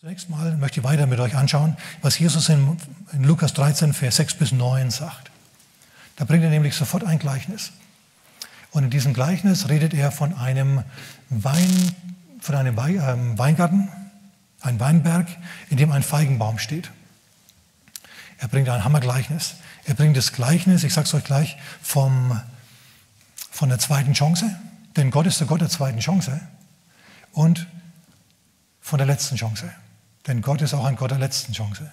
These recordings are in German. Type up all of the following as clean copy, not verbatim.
Zunächst mal möchte ich weiter mit euch anschauen, was Jesus in Lukas 13, Vers 6 bis 9 sagt. Da bringt er nämlich sofort ein Gleichnis. Und in diesem Gleichnis redet er von einem Weingarten, einem Weinberg, in dem ein Feigenbaum steht. Er bringt ein Hammergleichnis. Er bringt das Gleichnis, ich sage es euch gleich, von der zweiten Chance, denn Gott ist der Gott der zweiten Chance, und von der letzten Chance, denn Gott ist auch ein Gott der letzten Chance.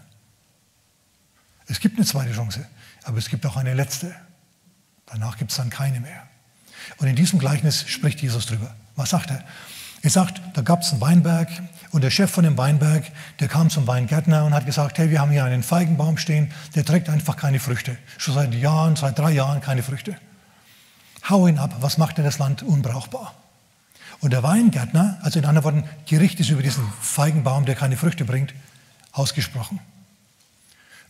Es gibt eine zweite Chance, aber es gibt auch eine letzte. Danach gibt es dann keine mehr. Und in diesem Gleichnis spricht Jesus drüber. Was sagt er? Er sagt, da gab es einen Weinberg und der Chef von dem Weinberg, der kam zum Weingärtner und hat gesagt, hey, wir haben hier einen Feigenbaum stehen, der trägt einfach keine Früchte. Schon seit 3 Jahren keine Früchte. Hau ihn ab, was macht denn das Land unbrauchbar? Und der Weingärtner, also in anderen Worten, Gericht ist über diesen Feigenbaum, der keine Früchte bringt, ausgesprochen.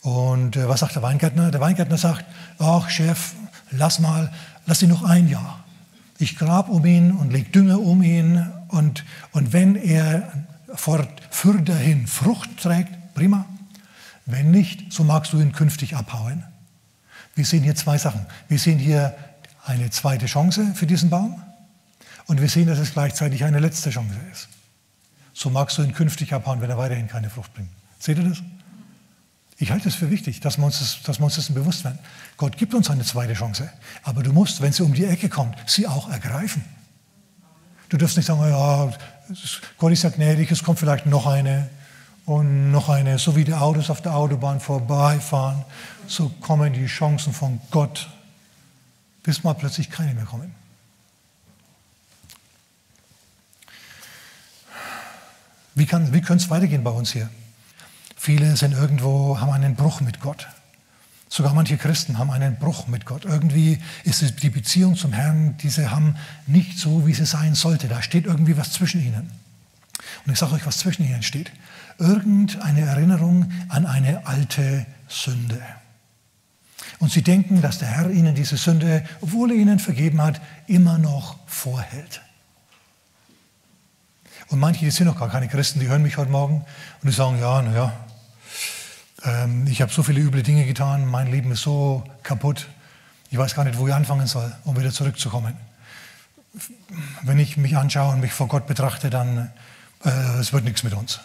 Und was sagt der Weingärtner? Der Weingärtner sagt, ach Chef, lass ihn noch ein Jahr. Ich grab um ihn und leg Dünger um ihn und wenn er fürderhin Frucht trägt, prima. Wenn nicht, so magst du ihn künftig abhauen. Wir sehen hier zwei Sachen. Wir sehen hier eine zweite Chance für diesen Baum und wir sehen, dass es gleichzeitig eine letzte Chance ist. So magst du ihn künftig abhauen, wenn er weiterhin keine Frucht bringt. Seht ihr das? Ich halte es für wichtig, dass wir uns dessen bewusst werden. Gott gibt uns eine zweite Chance, aber du musst, wenn sie um die Ecke kommt, sie auch ergreifen. Du darfst nicht sagen, ja, Gott ist ja gnädig, es kommt vielleicht noch eine und noch eine. So wie die Autos auf der Autobahn vorbeifahren, so kommen die Chancen von Gott, bis mal plötzlich keine mehr kommen. Wie können es weitergehen bei uns hier? Viele sind irgendwo, haben einen Bruch mit Gott. Sogar manche Christen haben einen Bruch mit Gott. Irgendwie ist es die Beziehung zum Herrn, diese haben nicht so, wie sie sein sollte. Da steht irgendwie was zwischen ihnen. Und ich sage euch, was zwischen ihnen steht. Irgendeine Erinnerung an eine alte Sünde. Und sie denken, dass der Herr ihnen diese Sünde, obwohl er ihnen vergeben hat, immer noch vorhält. Und manche, die sind noch gar keine Christen, die hören mich heute Morgen und die sagen, ja, naja, ich habe so viele üble Dinge getan, mein Leben ist so kaputt, ich weiß gar nicht, wo ich anfangen soll, um wieder zurückzukommen. Wenn ich mich anschaue und mich vor Gott betrachte, dann es wird nichts mit uns.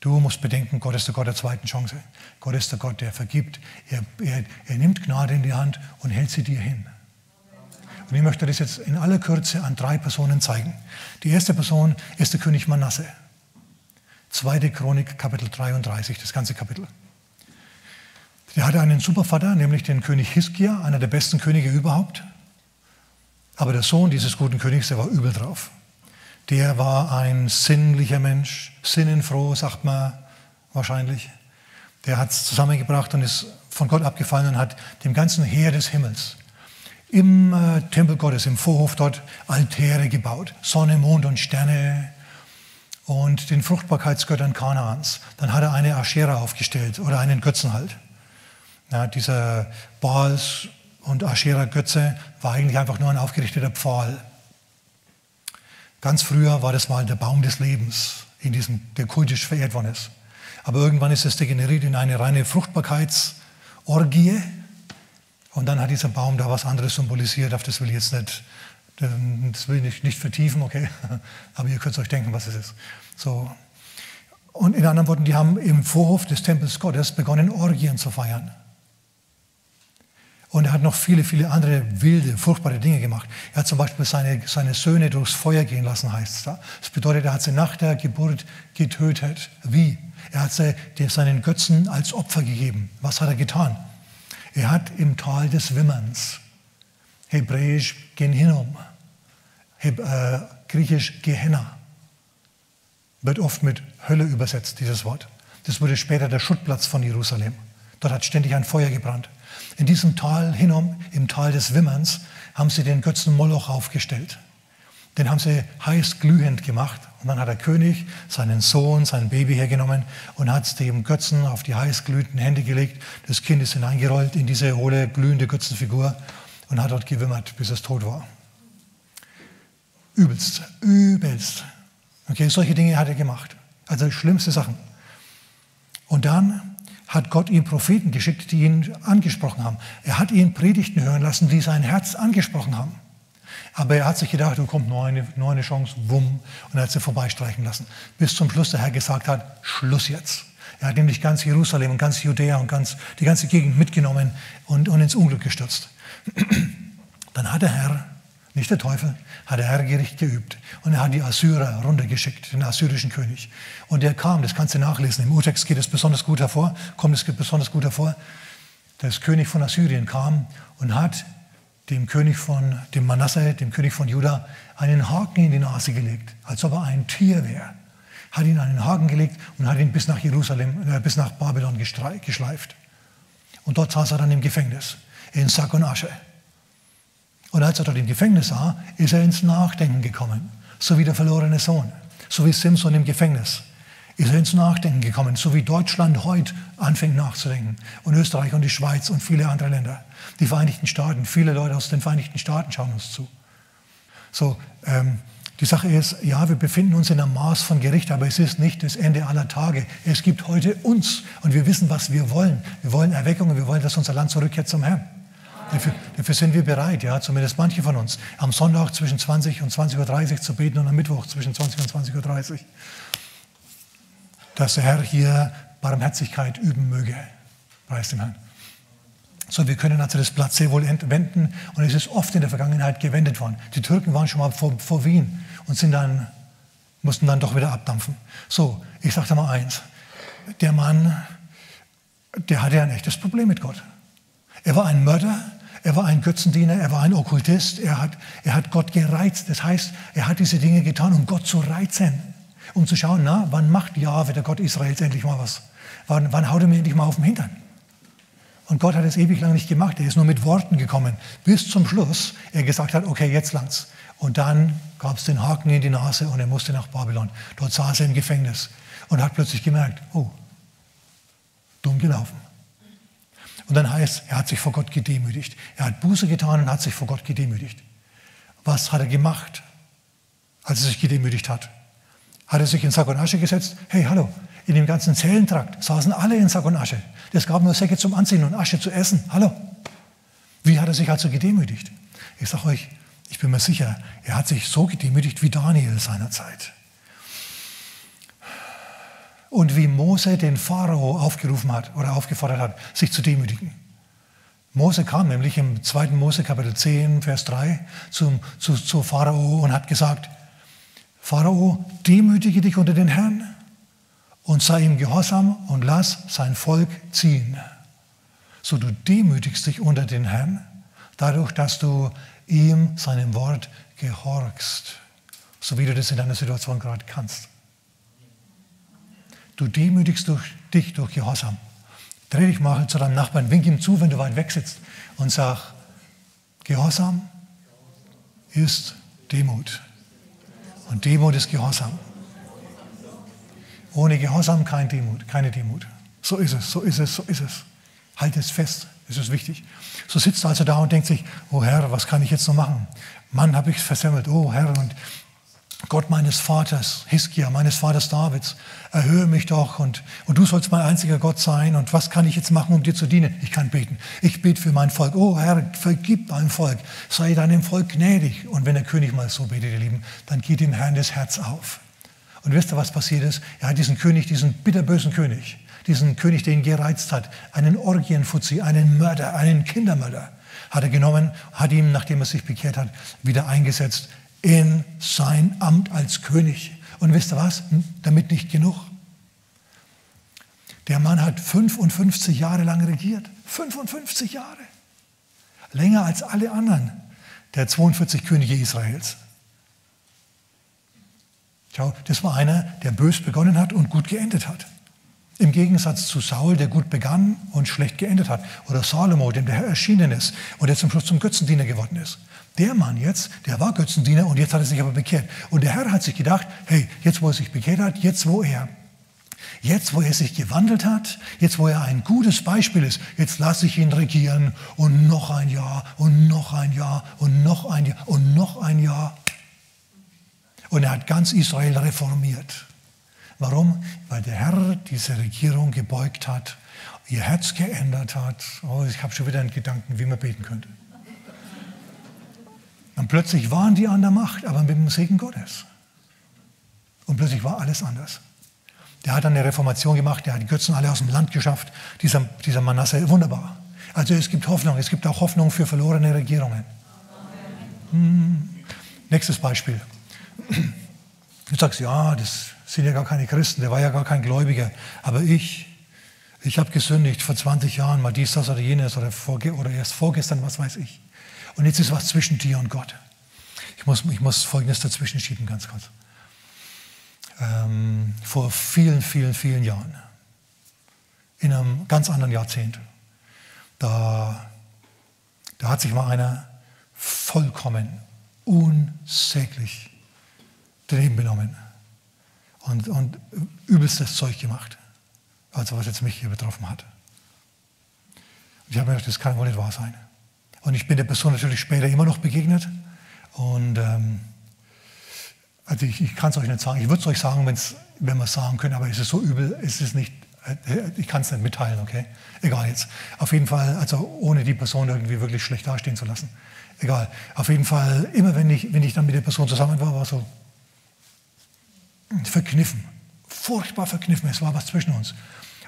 Du musst bedenken, Gott ist der Gott der zweiten Chance. Gott ist der Gott, der vergibt. Er nimmt Gnade in die Hand und hält sie dir hin. Und ich möchte das jetzt in aller Kürze an 3 Personen zeigen. Die erste Person ist der König Manasse. 2. Chronik, Kapitel 33, das ganze Kapitel. Der hatte einen Supervater, nämlich den König Hiskia, einer der besten Könige überhaupt. Aber der Sohn dieses guten Königs, der war übel drauf. Der war ein sinnlicher Mensch, sinnenfroh, sagt man wahrscheinlich. Der hat es zusammengebracht und ist von Gott abgefallen und hat dem ganzen Heer des Himmels im Tempel Gottes, im Vorhof dort, Altäre gebaut. Sonne, Mond und Sterne. Und den Fruchtbarkeitsgöttern Kanaans. Dann hat er eine Aschera aufgestellt oder einen Götzen halt. Ja, dieser Baals- und Aschera-Götze war eigentlich einfach nur ein aufgerichteter Pfahl. Ganz früher war das mal der Baum des Lebens, der kultisch verehrt worden ist. Aber irgendwann ist es degeneriert in eine reine Fruchtbarkeitsorgie. Und dann hat dieser Baum da was anderes symbolisiert, auf das will ich jetzt nicht. Das will ich nicht vertiefen, okay, aber ihr könnt euch denken, was es ist. So. Und in anderen Worten, die haben im Vorhof des Tempels Gottes begonnen, Orgien zu feiern. Und er hat noch viele, viele andere wilde, furchtbare Dinge gemacht. Er hat zum Beispiel seine Söhne durchs Feuer gehen lassen, heißt es da. Das bedeutet, er hat sie nach der Geburt getötet. Wie? Er hat sie seinen Götzen als Opfer gegeben. Was hat er getan? Er hat im Tal des Wimmerns, Hebräisch Gehinnom, Griechisch Gehenna, wird oft mit Hölle übersetzt, dieses Wort. Das wurde später der Schuttplatz von Jerusalem. Dort hat ständig ein Feuer gebrannt. In diesem Tal Hinnom, im Tal des Wimmerns, haben sie den Götzen Moloch aufgestellt. Den haben sie heiß glühend gemacht. Und dann hat der König seinen Sohn, sein Baby hergenommen und hat es dem Götzen auf die heiß glühenden Hände gelegt. Das Kind ist hineingerollt in diese hohle, glühende Götzenfigur. Und hat dort gewimmert, bis es tot war. Übelst. Okay, solche Dinge hat er gemacht. Also schlimmste Sachen. Und dann hat Gott ihm Propheten geschickt, die ihn angesprochen haben. Er hat ihn Predigten hören lassen, die sein Herz angesprochen haben. Aber er hat sich gedacht, da kommt nur eine Chance, wumm, und er hat sie vorbeistreichen lassen. Bis zum Schluss der Herr gesagt hat, Schluss jetzt. Er hat nämlich ganz Jerusalem und ganz Judäa und die ganze Gegend mitgenommen und ins Unglück gestürzt. Dann hat der Herr, nicht der Teufel, hat der Herr Gericht geübt. Und er hat die Assyrer runtergeschickt, den assyrischen König. Und der kam, das kannst du nachlesen, im Urtext geht es besonders gut hervor, kommt es besonders gut hervor. Das König von Assyrien kam und hat dem König von dem Manasse, dem König von Juda, einen Haken in die Nase gelegt, als ob er ein Tier wäre. Hat ihn einen Haken gelegt und hat ihn bis nach Jerusalem, bis nach Babylon geschleift. Und dort saß er dann im Gefängnis, in Sack und Asche. Und als er dort im Gefängnis war, ist er ins Nachdenken gekommen, so wie der verlorene Sohn, so wie Simson im Gefängnis. Ist er ins Nachdenken gekommen, so wie Deutschland heute anfängt nachzudenken. Und Österreich und die Schweiz und viele andere Länder. Die Vereinigten Staaten, viele Leute aus den Vereinigten Staaten schauen uns zu. So, die Sache ist, ja, wir befinden uns in einem Maß von Gericht, aber es ist nicht das Ende aller Tage. Es gibt heute uns und wir wissen, was wir wollen. Wir wollen Erweckung und wir wollen, dass unser Land zurückkehrt zum Herrn. Dafür sind wir bereit, ja, zumindest manche von uns, am Sonntag zwischen 20 und 20.30 Uhr zu beten und am Mittwoch zwischen 20 und 20.30 Uhr. Dass der Herr hier Barmherzigkeit üben möge. Preis dem Herrn. So, wir können also das Platzsee wohl wenden und es ist oft in der Vergangenheit gewendet worden. Die Türken waren schon mal vor Wien und mussten dann doch wieder abdampfen. So, ich sage da mal eins. Der Mann, der hatte ein echtes Problem mit Gott. Er war ein Mörder, er war ein Götzendiener, er war ein Okkultist, er hat Gott gereizt. Das heißt, er hat diese Dinge getan, um Gott zu reizen. Um zu schauen, na, wann macht Jahwe, der Gott Israels, endlich mal was? Wann haut er mir endlich mal auf den Hintern? Und Gott hat es ewig lang nicht gemacht. Er ist nur mit Worten gekommen. Bis zum Schluss, er gesagt hat, okay, jetzt langt's. Und dann gab es den Haken in die Nase und er musste nach Babylon. Dort saß er im Gefängnis und hat plötzlich gemerkt, oh, dumm gelaufen. Und dann heißt, er hat sich vor Gott gedemütigt. Er hat Buße getan und hat sich vor Gott gedemütigt. Was hat er gemacht, als er sich gedemütigt hat? Hat er sich in Sack und Asche gesetzt? Hey, hallo, in dem ganzen Zellentrakt saßen alle in Sack und Asche. Es gab nur Säcke zum Anziehen und Asche zu essen. Hallo. Wie hat er sich also gedemütigt? Ich sage euch, ich bin mir sicher, er hat sich so gedemütigt wie Daniel seinerzeit. Und wie Mose den Pharao aufgerufen hat oder aufgefordert hat, sich zu demütigen. Mose kam nämlich im 2. Mose Kapitel 10, Vers 3 zu Pharao und hat gesagt, Pharao, demütige dich unter den Herrn und sei ihm gehorsam und lass sein Volk ziehen. So, du demütigst dich unter den Herrn, dadurch, dass du ihm, seinem Wort, gehorchst. So wie du das in deiner Situation gerade kannst. Du demütigst dich durch Gehorsam. Dreh dich mal zu deinem Nachbarn, wink ihm zu, wenn du weit weg sitzt und sag, Gehorsam ist Demut. Und Demut ist Gehorsam. Ohne Gehorsam keine Demut. So ist es, so ist es, so ist es. Halt es fest, es ist wichtig. So sitzt er also da und denkt sich, oh Herr, was kann ich jetzt noch machen? Mann, habe ich versemmelt, oh Herr, und Gott meines Vaters, Hiskia, meines Vaters Davids, erhöhe mich doch und du sollst mein einziger Gott sein und was kann ich jetzt machen, um dir zu dienen? Ich kann beten. Ich bete für mein Volk. Oh Herr, vergib deinem Volk. Sei deinem Volk gnädig. Und wenn der König mal so betet, ihr Lieben, dann geht dem Herrn das Herz auf. Und wisst ihr, was passiert ist? Er hat diesen König, diesen bitterbösen König, der ihn gereizt hat, einen Orgienfuzzi, einen Mörder, einen Kindermörder, hat er genommen, hat ihn, nachdem er sich bekehrt hat, wieder eingesetzt, in sein Amt als König. Und wisst ihr was? Damit nicht genug. Der Mann hat 55 Jahre lang regiert. 55 Jahre. Länger als alle anderen der 42 Könige Israels. Schau, das war einer, der bös begonnen hat und gut geendet hat. Im Gegensatz zu Saul, der gut begann und schlecht geendet hat. Oder Salomo, dem der Herr erschienen ist und der zum Schluss zum Götzendiener geworden ist. Der Mann jetzt, der war Götzendiener und jetzt hat er sich aber bekehrt. Und der Herr hat sich gedacht, hey, jetzt wo er sich bekehrt hat, jetzt wo er sich gewandelt hat, jetzt wo er ein gutes Beispiel ist, jetzt lasse ich ihn regieren und noch ein Jahr und noch ein Jahr und noch ein Jahr und noch ein Jahr. Und er hat ganz Israel reformiert. Warum? Weil der Herr diese Regierung gebeugt hat, ihr Herz geändert hat. Oh, ich habe schon wieder einen Gedanken, wie man beten könnte. Und plötzlich waren die an der Macht, aber mit dem Segen Gottes. Und plötzlich war alles anders. Der hat dann eine Reformation gemacht, der hat die Götzen alle aus dem Land geschafft. Dieser Manasse, wunderbar. Also es gibt Hoffnung, es gibt auch Hoffnung für verlorene Regierungen. Hm. Nächstes Beispiel. Du sagst, ja, das sind ja gar keine Christen, der war ja gar kein Gläubiger. Aber ich habe gesündigt vor 20 Jahren, mal dies, das oder jenes oder erst vorgestern, was weiß ich. Und jetzt ist was zwischen dir und Gott. Ich muss Folgendes dazwischen schieben, ganz kurz. Vor vielen, vielen, vielen Jahren, in einem ganz anderen Jahrzehnt, da hat sich mal einer vollkommen unsäglich daneben benommen und übelstes Zeug gemacht, also was jetzt mich hier betroffen hat. Und ich habe mir gedacht, das kann wohl nicht wahr sein. Und ich bin der Person natürlich später immer noch begegnet und also ich kann es euch nicht sagen, ich würde es euch sagen, wenn wir es sagen können, aber es ist so übel, es ist nicht, ich kann es nicht mitteilen, okay? Egal jetzt. Auf jeden Fall, also ohne die Person irgendwie wirklich schlecht dastehen zu lassen. Egal. Auf jeden Fall, immer wenn ich dann mit der Person zusammen war, war so verkniffen. Furchtbar verkniffen, es war was zwischen uns.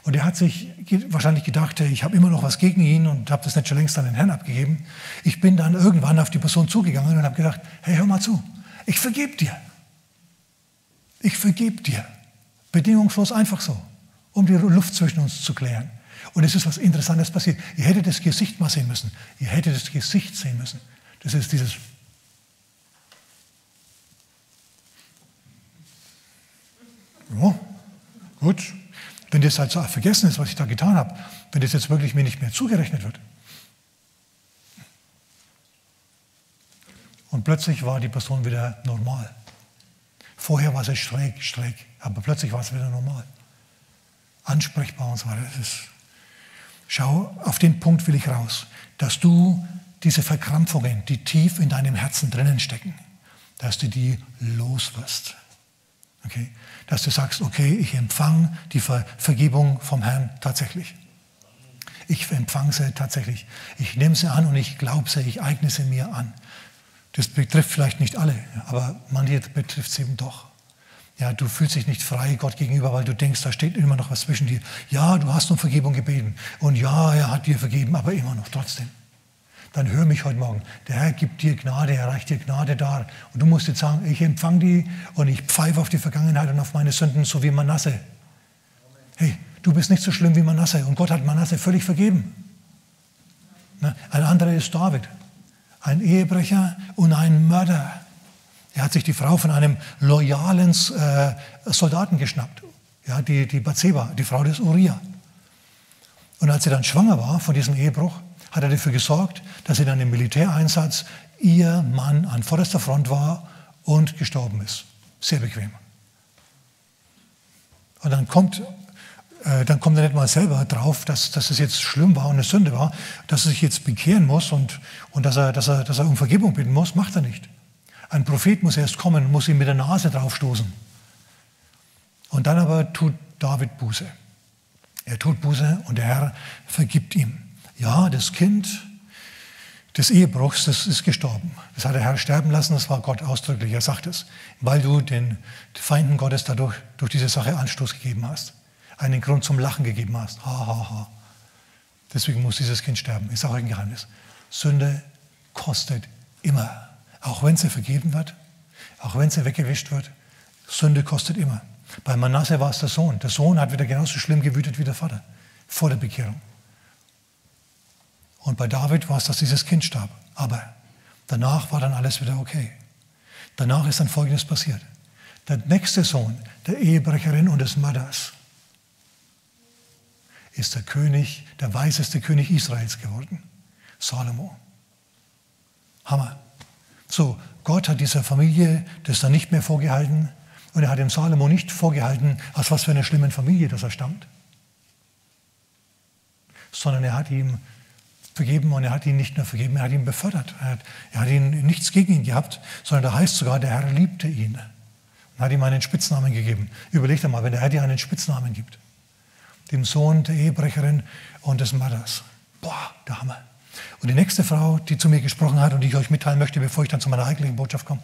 Und er hat sich wahrscheinlich gedacht, ich habe immer noch was gegen ihn und habe das nicht schon längst an den Herrn abgegeben. Ich bin dann irgendwann auf die Person zugegangen und habe gedacht, hey, hör mal zu, ich vergebe dir. Ich vergebe dir. Bedingungslos, einfach so, um die Luft zwischen uns zu klären. Und es ist was Interessantes passiert. Ihr hättet das Gesicht mal sehen müssen. Ihr hättet das Gesicht sehen müssen. Das ist dieses... Ja, gut. Wenn das halt so vergessen ist, was ich da getan habe, wenn das jetzt wirklich mir nicht mehr zugerechnet wird. Und plötzlich war die Person wieder normal. Vorher war es schräg, aber plötzlich war es wieder normal. Ansprechbar und so weiter. Schau, auf den Punkt will ich raus, dass du diese Verkrampfungen, die tief in deinem Herzen drinnen stecken, dass du die loswirst. Okay? Dass du sagst, okay, ich empfange die Vergebung vom Herrn tatsächlich. Ich empfange sie tatsächlich. Ich nehme sie an und ich glaube sie, ich eigne sie mir an. Das betrifft vielleicht nicht alle, aber manche betrifft es eben doch. Ja, du fühlst dich nicht frei Gott gegenüber, weil du denkst, da steht immer noch was zwischen dir. Ja, du hast um Vergebung gebeten und ja, er hat dir vergeben, aber immer noch trotzdem. Dann hör mich heute Morgen. Der Herr gibt dir Gnade, er reicht dir Gnade dar. Und du musst jetzt sagen, ich empfange die und ich pfeife auf die Vergangenheit und auf meine Sünden, so wie Manasse. Hey, du bist nicht so schlimm wie Manasse und Gott hat Manasse völlig vergeben. Ein anderer ist David. Ein Ehebrecher und ein Mörder. Er hat sich die Frau von einem loyalen Soldaten geschnappt. Ja, die Batseba, die Frau des Uriah. Und als sie dann schwanger war von diesem Ehebruch, hat er dafür gesorgt, dass sie dann im Militäreinsatz ihr Mann an vorderster Front war und gestorben ist. Sehr bequem. Und dann kommt er nicht mal selber drauf, dass es jetzt schlimm war und eine Sünde war, dass er sich jetzt bekehren muss und dass er um Vergebung bitten muss, macht er nicht. Ein Prophet muss erst kommen und muss ihm mit der Nase draufstoßen. Und dann aber tut David Buße. Er tut Buße und der Herr vergibt ihm. Ja, das Kind des Ehebruchs, das ist gestorben. Das hat der Herr sterben lassen, das war Gott ausdrücklich, er sagt es. Weil du den Feinden Gottes dadurch durch diese Sache Anstoß gegeben hast. Einen Grund zum Lachen gegeben hast. Ha, ha, ha. Deswegen muss dieses Kind sterben. Ich sage euch ein Geheimnis. Sünde kostet immer. Auch wenn sie vergeben wird, auch wenn sie weggewischt wird, Sünde kostet immer. Bei Manasse war es der Sohn. Der Sohn hat wieder genauso schlimm gewütet wie der Vater. Vor der Bekehrung. Und bei David war es, dass dieses Kind starb. Aber danach war dann alles wieder okay. Danach ist dann Folgendes passiert. Der nächste Sohn der Ehebrecherin und des Mörders ist der König, der weiseste König Israels geworden. Salomo. Hammer. So, Gott hat dieser Familie das dann nicht mehr vorgehalten und er hat dem Salomo nicht vorgehalten, aus was für einer schlimmen Familie das er stammt. Sondern er hat ihm vergeben und er hat ihn nicht nur vergeben, er hat ihn befördert. Er hat nichts gegen ihn gehabt, sondern da heißt sogar, der Herr liebte ihn. Dann hat ihm einen Spitznamen gegeben. Überlegt einmal, wenn der Herr dir einen Spitznamen gibt. Dem Sohn der Ehebrecherin und des Mörders. Boah, der Hammer. Und die nächste Frau, die zu mir gesprochen hat und die ich euch mitteilen möchte, bevor ich dann zu meiner eigentlichen Botschaft komme,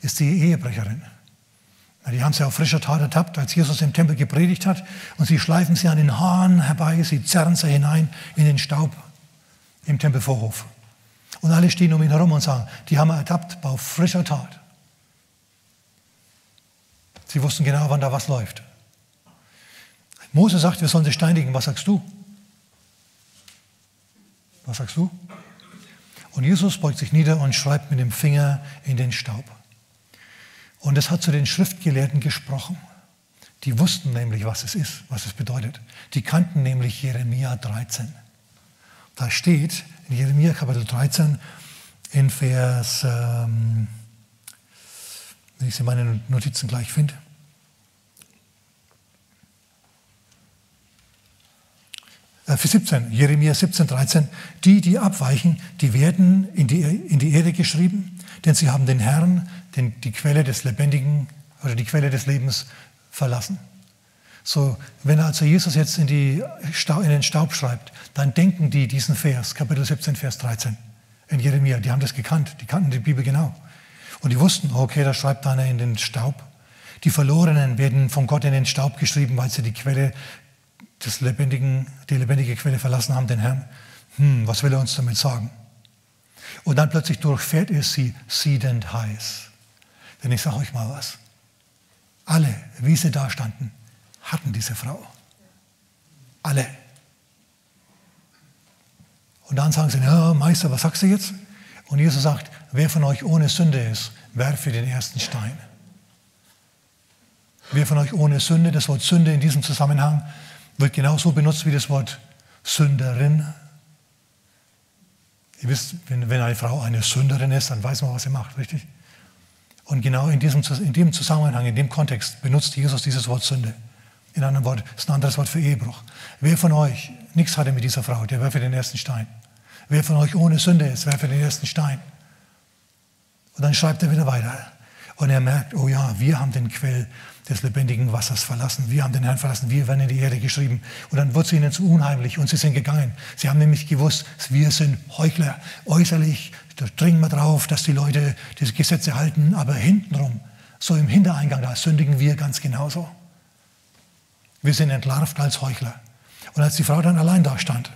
ist die Ehebrecherin. Die haben sie auf frischer Tat ertappt, als Jesus im Tempel gepredigt hat. Und sie schleifen sie an den Haaren herbei, sie zerren sie hinein in den Staub im Tempelvorhof. Und alle stehen um ihn herum und sagen, die haben wir ertappt auf frischer Tat. Sie wussten genau, wann da was läuft. Mose sagt, wir sollen sie steinigen. Was sagst du? Was sagst du? Und Jesus beugt sich nieder und schreibt mit dem Finger in den Staub. Und das hat zu den Schriftgelehrten gesprochen. Die wussten nämlich, was es ist, was es bedeutet. Die kannten nämlich Jeremia 13. Da steht in Jeremia Kapitel 13 in Vers, wenn ich sie in meinen Notizen gleich finde, Vers 17, Jeremia 17, 13, die abweichen, die werden in die Erde geschrieben, denn sie haben den Herrn, die Quelle des Lebendigen oder die Quelle des Lebens verlassen. So, wenn also Jesus jetzt in den Staub schreibt, dann denken die diesen Vers, Kapitel 17, Vers 13 in Jeremia. Die haben das gekannt, die kannten die Bibel genau. Und die wussten, okay, da schreibt einer in den Staub. Die Verlorenen werden von Gott in den Staub geschrieben, weil sie die Quelle des Lebendigen, die lebendige Quelle verlassen haben, den Herrn. Was will er uns damit sagen? Und dann plötzlich durchfährt es sie siedend heiß. Denn ich sage euch mal was. Alle, wie sie da standen, hatten diese Frau. Alle. Und dann sagen sie, ja, Meister, was sagst du jetzt? Und Jesus sagt, wer von euch ohne Sünde ist, werfe den ersten Stein. Wer von euch ohne Sünde, das Wort Sünde in diesem Zusammenhang wird genauso benutzt wie das Wort Sünderin. Ihr wisst, wenn eine Frau eine Sünderin ist, dann weiß man, was sie macht, richtig? Und genau in dem Zusammenhang, in dem Kontext benutzt Jesus dieses Wort Sünde. In einem Wort, ist ein anderes Wort für Ehebruch. Wer von euch nichts hatte mit dieser Frau, der werfe den ersten Stein. Wer von euch ohne Sünde ist, werfe den ersten Stein. Und dann schreibt er wieder weiter. Und er merkt, oh ja, wir haben den Quell des lebendigen Wassers verlassen. Wir haben den Herrn verlassen. Wir werden in die Erde geschrieben. Und dann wird es ihnen zu unheimlich und sie sind gegangen. Sie haben nämlich gewusst, wir sind Heuchler. Äußerlich, da dringen wir drauf, dass die Leute diese Gesetze halten. Aber hintenrum, so im Hintereingang, da sündigen wir ganz genauso. Wir sind entlarvt als Heuchler. Und als die Frau dann allein da stand,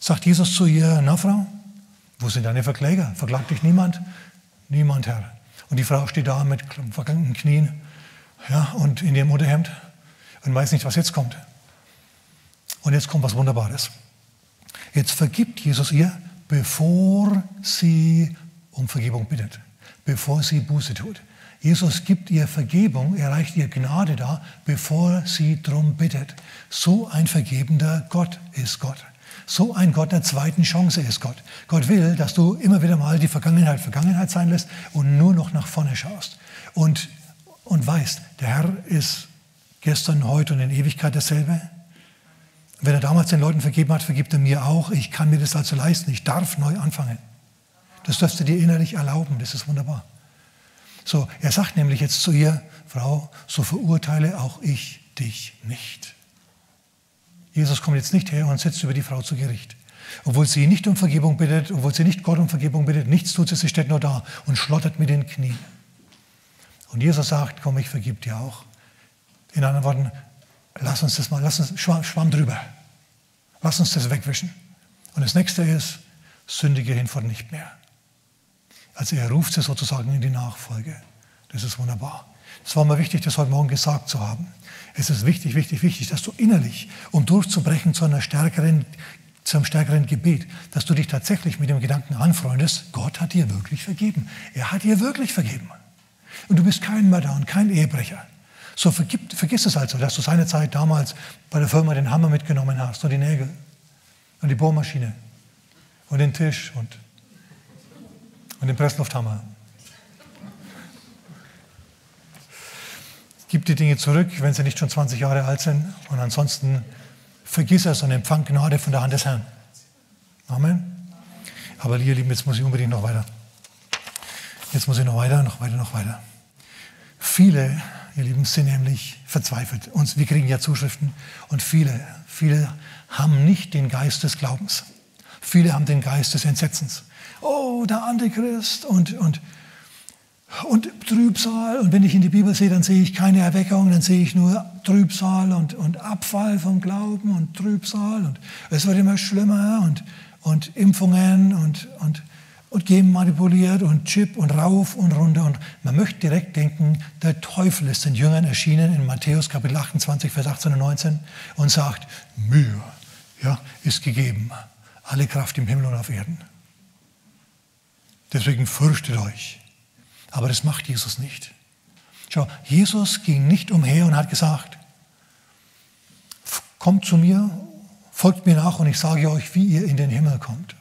sagt Jesus zu ihr, na Frau, wo sind deine Verkläger? Verklagt dich niemand? Niemand, Herr. Und die Frau steht da mit vergangenen Knien, ja, und in ihrem Unterhemd und weiß nicht, was jetzt kommt. Und jetzt kommt was Wunderbares. Jetzt vergibt Jesus ihr, bevor sie um Vergebung bittet, bevor sie Buße tut. Jesus gibt ihr Vergebung, er reicht ihr Gnade dar, bevor sie drum bittet. So ein vergebender Gott ist Gott. So ein Gott der zweiten Chance ist Gott. Gott will, dass du immer wieder mal die Vergangenheit Vergangenheit sein lässt und nur noch nach vorne schaust. Und weißt, der Herr ist gestern, heute und in Ewigkeit dasselbe. Wenn er damals den Leuten vergeben hat, vergibt er mir auch. Ich kann mir das also leisten. Ich darf neu anfangen. Das darfst du dir innerlich erlauben. Das ist wunderbar. So, er sagt nämlich jetzt zu ihr, Frau, so verurteile auch ich dich nicht. Jesus kommt jetzt nicht her und sitzt über die Frau zu Gericht. Obwohl sie nicht um Vergebung bittet, obwohl sie nicht Gott um Vergebung bittet, nichts tut sie, sie steht nur da und schlottert mit den Knien. Und Jesus sagt, komm, ich vergib dir auch. In anderen Worten, lass uns das mal, schwamm drüber. Lass uns das wegwischen. Und das nächste ist, sündige hinfort nicht mehr. Also er ruft sie sozusagen in die Nachfolge. Das ist wunderbar. Es war mir wichtig, das heute Morgen gesagt zu haben. Es ist wichtig, wichtig, wichtig, dass du innerlich, um durchzubrechen zu einem stärkeren Gebet, dass du dich tatsächlich mit dem Gedanken anfreundest, Gott hat dir wirklich vergeben. Er hat dir wirklich vergeben. Und du bist kein Mörder und kein Ehebrecher. So vergiss es also, dass du seinerzeit damals bei der Firma den Hammer mitgenommen hast und die Nägel und die Bohrmaschine und den Tisch und den Presslufthammer. Gib die Dinge zurück, wenn sie nicht schon 20 Jahre alt sind. Und ansonsten vergiss es und empfang Gnade von der Hand des Herrn. Amen. Aber ihr Lieben, jetzt muss ich unbedingt noch weiter. Jetzt muss ich noch weiter. Viele, ihr Lieben, sind nämlich verzweifelt. Und wir kriegen ja Zuschriften. Und viele haben nicht den Geist des Glaubens. Viele haben den Geist des Entsetzens. Oh, der Antichrist und Trübsal. Und wenn ich in die Bibel sehe, dann sehe ich keine Erweckung, dann sehe ich nur Trübsal und Abfall vom Glauben und Trübsal. Und es wird immer schlimmer und Impfungen und Gen manipuliert und Chip und rauf und runter. Und man möchte direkt denken, der Teufel ist den Jüngern erschienen in Matthäus Kapitel 28, Vers 18 und 19 und sagt, Mühe, ja, ist gegeben, alle Kraft im Himmel und auf Erden. Deswegen fürchtet euch. Aber das macht Jesus nicht. Schau, Jesus ging nicht umher und hat gesagt, kommt zu mir, folgt mir nach und ich sage euch, wie ihr in den Himmel kommt.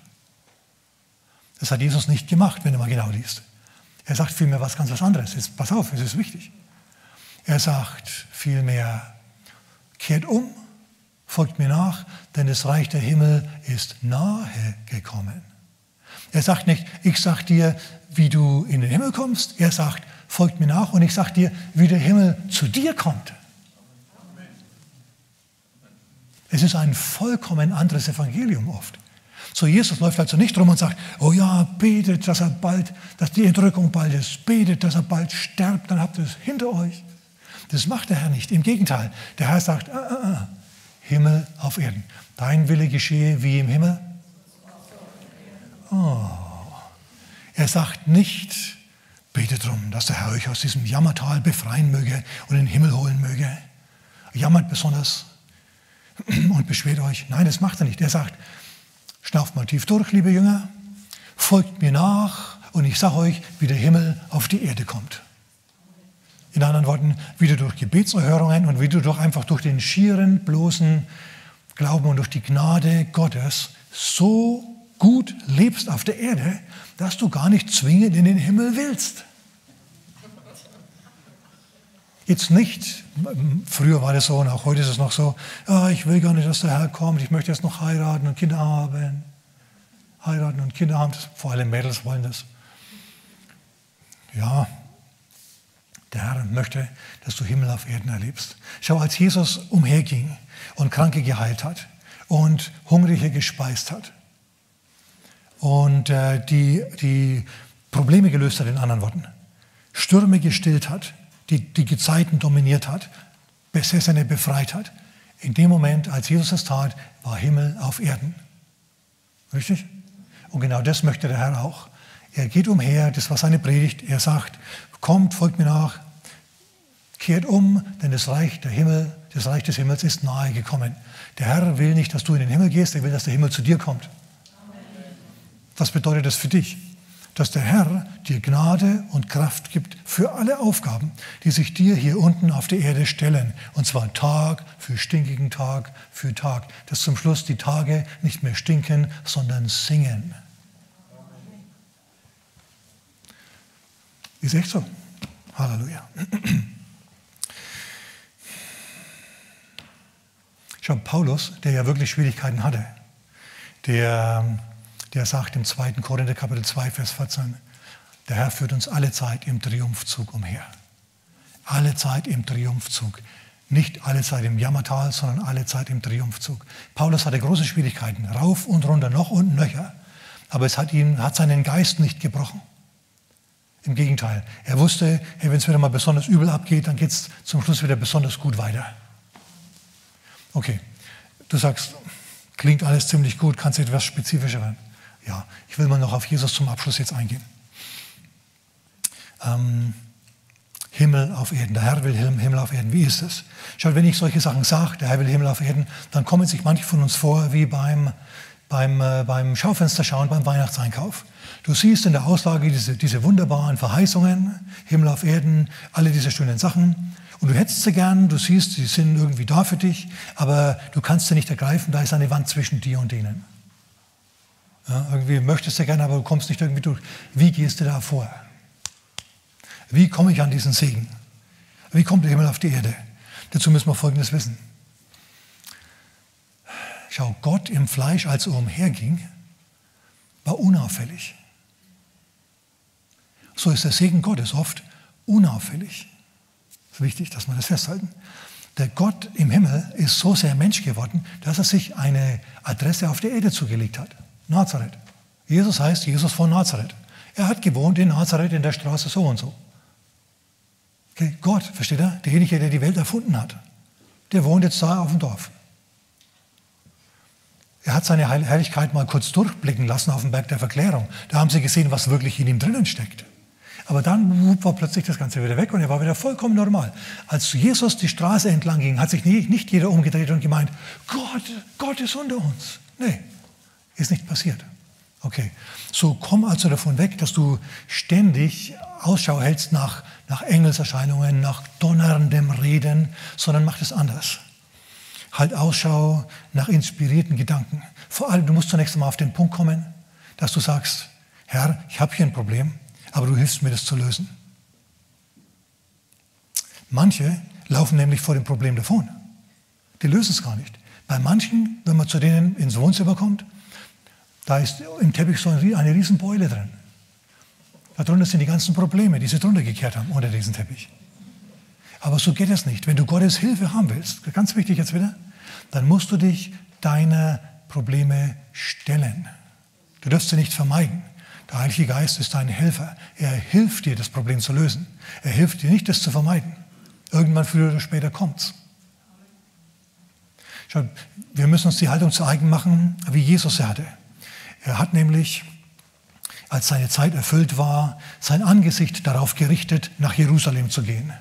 Das hat Jesus nicht gemacht, wenn du mal genau liest. Er sagt vielmehr was anderes. Jetzt pass auf, es ist wichtig. Er sagt vielmehr, kehrt um, folgt mir nach, denn das Reich der Himmel ist nahe gekommen. Er sagt nicht, ich sag dir, wie du in den Himmel kommst. Er sagt, folgt mir nach und ich sag dir, wie der Himmel zu dir kommt. Es ist ein vollkommen anderes Evangelium oft. So Jesus läuft also nicht rum und sagt, oh ja, betet, dass die Entrückung bald ist. Betet, dass er bald stirbt, dann habt ihr es hinter euch. Das macht der Herr nicht. Im Gegenteil, der Herr sagt, Himmel auf Erden. Dein Wille geschehe wie im Himmel. Oh. Er sagt nicht, betet drum, dass der Herr euch aus diesem Jammertal befreien möge und in den Himmel holen möge. Jammert besonders und beschwert euch. Nein, das macht er nicht. Er sagt, schnauft mal tief durch, liebe Jünger, folgt mir nach und ich sage euch, wie der Himmel auf die Erde kommt. In anderen Worten, wieder durch Gebetserhörungen und wieder durch den schieren, bloßen Glauben und durch die Gnade Gottes so gut lebst auf der Erde, dass du gar nicht zwingend in den Himmel willst. Jetzt nicht, früher war das so und auch heute ist es noch so, ja, ich will gar nicht, dass der Herr kommt, ich möchte jetzt noch heiraten und Kinder haben. Heiraten und Kinder haben, vor allem Mädels wollen das. Ja, der Herr möchte, dass du Himmel auf Erden erlebst. Schau, als Jesus umherging und Kranke geheilt hat und Hungrige gespeist hat, und die Probleme gelöst hat, in anderen Worten. Stürme gestillt hat, die Gezeiten dominiert hat, Besessene befreit hat. In dem Moment, als Jesus das tat, war Himmel auf Erden. Richtig? Und genau das möchte der Herr auch. Er geht umher, das war seine Predigt. Er sagt, kommt, folgt mir nach, kehrt um, denn das Reich des Himmels ist nahe gekommen. Der Herr will nicht, dass du in den Himmel gehst, er will, dass der Himmel zu dir kommt. Was bedeutet das für dich? Dass der Herr dir Gnade und Kraft gibt für alle Aufgaben, die sich dir hier unten auf der Erde stellen. Und zwar Tag für stinkigen Tag für Tag. Dass zum Schluss die Tage nicht mehr stinken, sondern singen. Ist echt so. Halleluja. Schau, Paulus, der ja wirklich Schwierigkeiten hatte, der sagt im 2. Korinther Kapitel 2, Vers 14, der Herr führt uns alle Zeit im Triumphzug umher. Alle Zeit im Triumphzug. Nicht alle Zeit im Jammertal, sondern alle Zeit im Triumphzug. Paulus hatte große Schwierigkeiten, rauf und runter, noch und nöcher. Aber es hat seinen Geist nicht gebrochen. Im Gegenteil, er wusste, hey, wenn es wieder mal besonders übel abgeht, dann geht es zum Schluss wieder besonders gut weiter. Okay, du sagst, klingt alles ziemlich gut, kannst du etwas spezifischer werden? Ja, ich will mal noch auf Jesus zum Abschluss jetzt eingehen. Himmel auf Erden. Der Herr will Himmel auf Erden. Wie ist es? Schaut, wenn ich solche Sachen sage, der Herr will Himmel auf Erden, dann kommen sich manche von uns vor wie beim Schaufensterschauen, beim Weihnachtseinkauf. Du siehst in der Auslage diese wunderbaren Verheißungen, Himmel auf Erden, alle diese schönen Sachen. Und du hättest sie gern, du siehst, sie sind irgendwie da für dich, aber du kannst sie nicht ergreifen, da ist eine Wand zwischen dir und denen. Ja, irgendwie möchtest du gerne, aber du kommst nicht irgendwie durch. Wie gehst du da vor? Wie komme ich an diesen Segen? Wie kommt der Himmel auf die Erde? Dazu müssen wir Folgendes wissen. Schau, Gott im Fleisch, als er umherging, war unauffällig. So ist der Segen Gottes oft unauffällig. Es ist wichtig, dass wir das festhalten. Der Gott im Himmel ist so sehr Mensch geworden, dass er sich eine Adresse auf der Erde zugelegt hat. Nazareth. Jesus heißt Jesus von Nazareth. Er hat gewohnt in Nazareth in der Straße so und so. Okay, Gott, versteht er? Derjenige, der die Welt erfunden hat, der wohnt jetzt da auf dem Dorf. Er hat seine Herrlichkeit mal kurz durchblicken lassen auf dem Berg der Verklärung. Da haben sie gesehen, was wirklich in ihm drinnen steckt. Aber dann war plötzlich das Ganze wieder weg und er war wieder vollkommen normal. Als Jesus die Straße entlang ging, hat sich nicht jeder umgedreht und gemeint, Gott ist unter uns. Nee, ist nicht passiert. Okay, so komm also davon weg, dass du ständig Ausschau hältst nach Engelserscheinungen, nach donnerndem Reden, sondern mach das anders. Halt Ausschau nach inspirierten Gedanken. Vor allem, du musst zunächst einmal auf den Punkt kommen, dass du sagst, Herr, ich habe hier ein Problem, aber du hilfst mir, das zu lösen. Manche laufen nämlich vor dem Problem davon. Die lösen es gar nicht. Bei manchen, wenn man zu denen ins Wohnzimmer kommt, da ist im Teppich so eine riesen Beule drin. Da drunter sind die ganzen Probleme, die sie drunter gekehrt haben, unter diesen Teppich. Aber so geht es nicht. Wenn du Gottes Hilfe haben willst, ganz wichtig jetzt wieder, dann musst du dich deiner Probleme stellen. Du darfst sie nicht vermeiden. Der Heilige Geist ist dein Helfer. Er hilft dir, das Problem zu lösen. Er hilft dir nicht, das zu vermeiden. Irgendwann früher oder später kommt es. Schau, wir müssen uns die Haltung zu eigen machen, wie Jesus sie hatte. Er hat nämlich, als seine Zeit erfüllt war, sein Angesicht darauf gerichtet, nach Jerusalem zu gehen.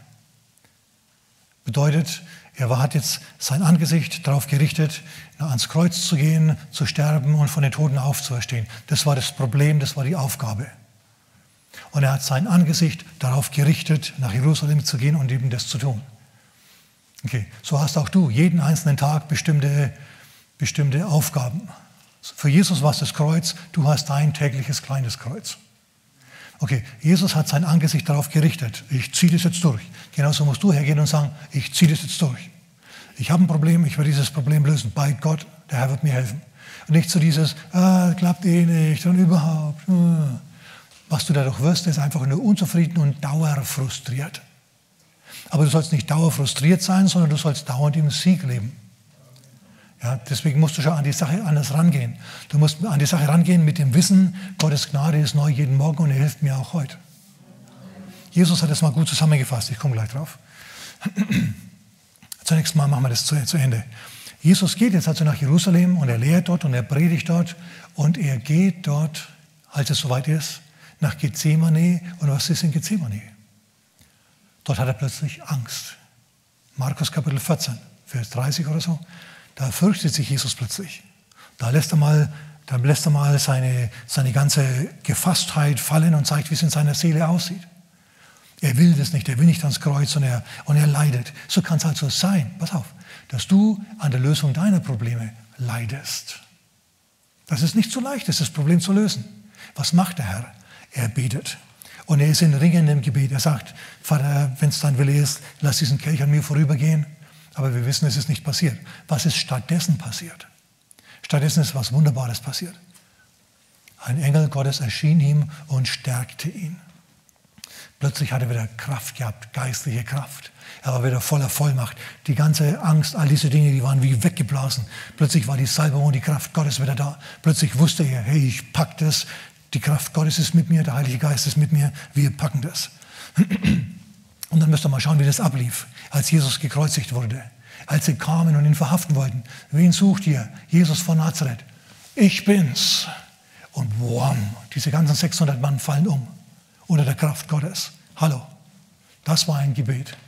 Bedeutet, hat jetzt sein Angesicht darauf gerichtet, ans Kreuz zu gehen, zu sterben und von den Toten aufzuerstehen. Das war das Problem, das war die Aufgabe. Und er hat sein Angesicht darauf gerichtet, nach Jerusalem zu gehen und eben das zu tun. Okay, so hast auch du jeden einzelnen Tag bestimmte Aufgaben. Für Jesus war es das Kreuz, du hast dein tägliches kleines Kreuz. Okay, Jesus hat sein Angesicht darauf gerichtet, ich ziehe das jetzt durch. Genauso musst du hergehen und sagen, ich ziehe das jetzt durch. Ich habe ein Problem, ich will dieses Problem lösen. Bei Gott, der Herr wird mir helfen. Und nicht so dieses, klappt eh nicht und überhaupt. Was du dadurch wirst, ist einfach nur unzufrieden und dauerfrustriert. Aber du sollst nicht dauerfrustriert sein, sondern du sollst dauernd im Sieg leben. Ja, deswegen musst du schon an die Sache anders rangehen. Du musst an die Sache rangehen mit dem Wissen, Gottes Gnade ist neu jeden Morgen und er hilft mir auch heute. Jesus hat das mal gut zusammengefasst, ich komme gleich drauf. Zunächst mal machen wir das zu Ende. Jesus geht jetzt also nach Jerusalem und er lehrt dort und er predigt dort und er geht dort, als es soweit ist, nach Gethsemane. Und was ist in Gethsemane? Dort hat er plötzlich Angst. Markus Kapitel 14, Vers 30 oder so. Da fürchtet sich Jesus plötzlich. Da lässt er mal seine ganze Gefasstheit fallen und zeigt, wie es in seiner Seele aussieht. Er will das nicht, er will nicht ans Kreuz und er leidet. So kann es also sein, pass auf, dass du an der Lösung deiner Probleme leidest. Das ist nicht so leicht, das Problem zu lösen. Was macht der Herr? Er betet. Und er ist in ringendem Gebet. Er sagt, Vater, wenn es dein Wille ist, lass diesen Kelch an mir vorübergehen. Aber wir wissen, es ist nicht passiert. Was ist stattdessen passiert? Stattdessen ist was Wunderbares passiert. Ein Engel Gottes erschien ihm und stärkte ihn. Plötzlich hat er wieder Kraft gehabt, geistliche Kraft. Er war wieder voller Vollmacht. Die ganze Angst, all diese Dinge, die waren wie weggeblasen. Plötzlich war die Salbung und die Kraft Gottes wieder da. Plötzlich wusste er, hey, ich pack das. Die Kraft Gottes ist mit mir, der Heilige Geist ist mit mir. Wir packen das. Und dann müsst ihr mal schauen, wie das ablief, als Jesus gekreuzigt wurde. Als sie kamen und ihn verhaften wollten. Wen sucht ihr? Jesus von Nazareth. Ich bin's. Und wham, diese ganzen 600 Mann fallen um. Unter der Kraft Gottes. Hallo. Das war ein Gebet.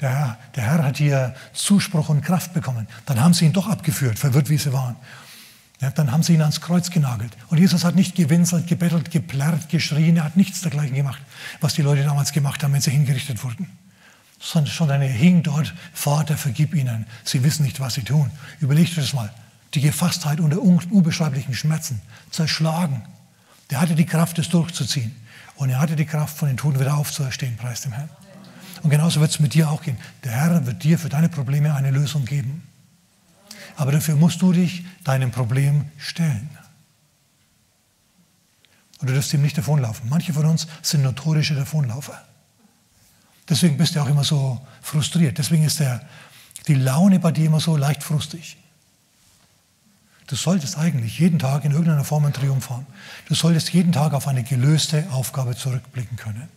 Der Herr hat hier Zuspruch und Kraft bekommen. Dann haben sie ihn doch abgeführt, verwirrt wie sie waren. Ja, dann haben sie ihn ans Kreuz genagelt. Und Jesus hat nicht gewinselt, gebettelt, geplärrt, geschrien. Er hat nichts dergleichen gemacht, was die Leute damals gemacht haben, wenn sie hingerichtet wurden. Sondern er hing dort, Vater, vergib ihnen. Sie wissen nicht, was sie tun. Überlegt euch das mal. Die Gefasstheit unter unbeschreiblichen Schmerzen. Zerschlagen. Der hatte die Kraft, das durchzuziehen. Und er hatte die Kraft, von den Toten wieder aufzuerstehen, preis dem Herrn. Und genauso wird es mit dir auch gehen. Der Herr wird dir für deine Probleme eine Lösung geben. Aber dafür musst du dich deinem Problem stellen. Und du darfst ihm nicht davonlaufen. Manche von uns sind notorische Davonlaufer. Deswegen bist du auch immer so frustriert. Deswegen ist die Laune bei dir immer so leicht frustig. Du solltest eigentlich jeden Tag in irgendeiner Form einen Triumph haben. Du solltest jeden Tag auf eine gelöste Aufgabe zurückblicken können.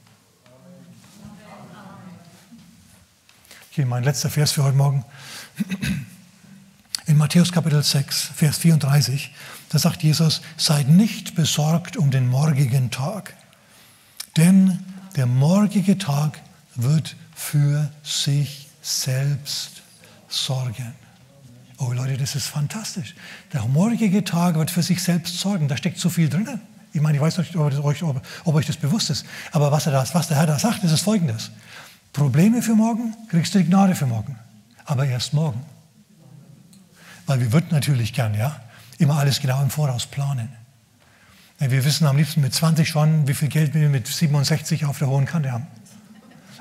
Hier mein letzter Vers für heute Morgen. In Matthäus Kapitel 6, Vers 34, da sagt Jesus, seid nicht besorgt um den morgigen Tag, denn der morgige Tag wird für sich selbst sorgen. Oh Leute, das ist fantastisch. Der morgige Tag wird für sich selbst sorgen. Da steckt so viel drinnen. Ich meine, ich weiß nicht, ob euch das bewusst ist. Aber was der Herr da sagt, ist Folgendes. Probleme für morgen, kriegst du die Gnade für morgen. Aber erst morgen. Weil wir würden natürlich gern, ja, immer alles genau im Voraus planen. Wir wissen am liebsten mit 20 schon, wie viel Geld wir mit 67 auf der hohen Kante haben.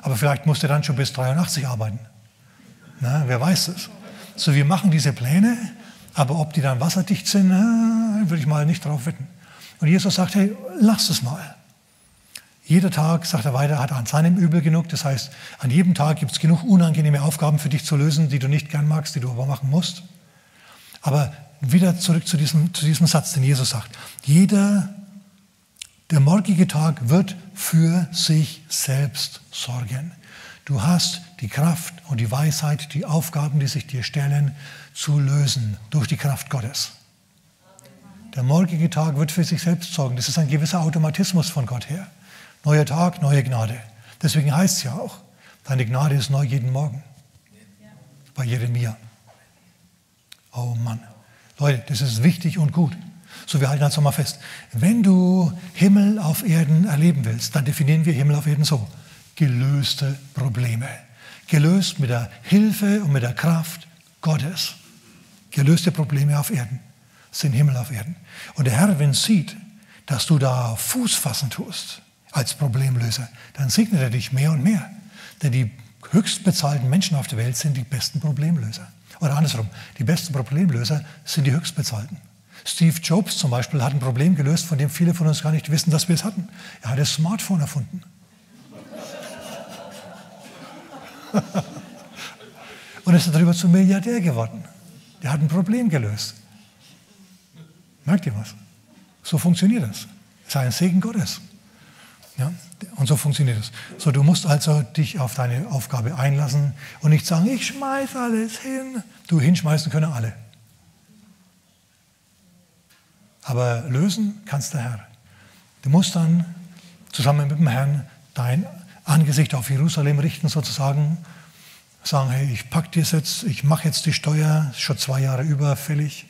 Aber vielleicht musst du dann schon bis 83 arbeiten. Na, wer weiß es. So, wir machen diese Pläne, aber ob die dann wasserdicht sind, würde ich mal nicht drauf wetten. Und Jesus sagt, hey, lass es mal. Jeder Tag, sagt er weiter, hat an seinem Übel genug. Das heißt, an jedem Tag gibt es genug unangenehme Aufgaben für dich zu lösen, die du nicht gern magst, die du aber machen musst. Aber wieder zurück zu diesem Satz, den Jesus sagt. Der morgige Tag wird für sich selbst sorgen. Du hast die Kraft und die Weisheit, die Aufgaben, die sich dir stellen, zu lösen durch die Kraft Gottes. Der morgige Tag wird für sich selbst sorgen. Das ist ein gewisser Automatismus von Gott her. Neuer Tag, neue Gnade. Deswegen heißt es ja auch, deine Gnade ist neu jeden Morgen. Bei Jeremia. Oh Mann. Leute, das ist wichtig und gut. So, wir halten das nochmal fest. Wenn du Himmel auf Erden erleben willst, dann definieren wir Himmel auf Erden so. Gelöste Probleme. Gelöst mit der Hilfe und mit der Kraft Gottes. Gelöste Probleme auf Erden sind Himmel auf Erden. Und der Herr, wenn sieht, dass du da Fuß fassen tust als Problemlöser, dann segnet er dich mehr und mehr. Denn die höchstbezahlten Menschen auf der Welt sind die besten Problemlöser. Oder andersrum, die besten Problemlöser sind die höchstbezahlten. Steve Jobs zum Beispiel hat ein Problem gelöst, von dem viele von uns gar nicht wissen, dass wir es hatten. Er hat das Smartphone erfunden. Und ist darüber zum Milliardär geworden. Der hat ein Problem gelöst. Merkt ihr was? So funktioniert das. Es ist ein Segen Gottes. Ja? Und so funktioniert es. So, du musst also dich auf deine Aufgabe einlassen und nicht sagen, ich schmeiß alles hin. Du, hinschmeißen können alle. Aber lösen kannst der Herr. Du musst dann zusammen mit dem Herrn dein Angesicht auf Jerusalem richten sozusagen. Sagen, hey, ich pack dir jetzt, ich mache jetzt die Steuer, ist schon 2 Jahre überfällig.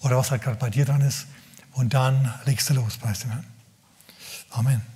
Oder was halt gerade bei dir dran ist. Und dann legst du los, preis dem Herrn. Amen.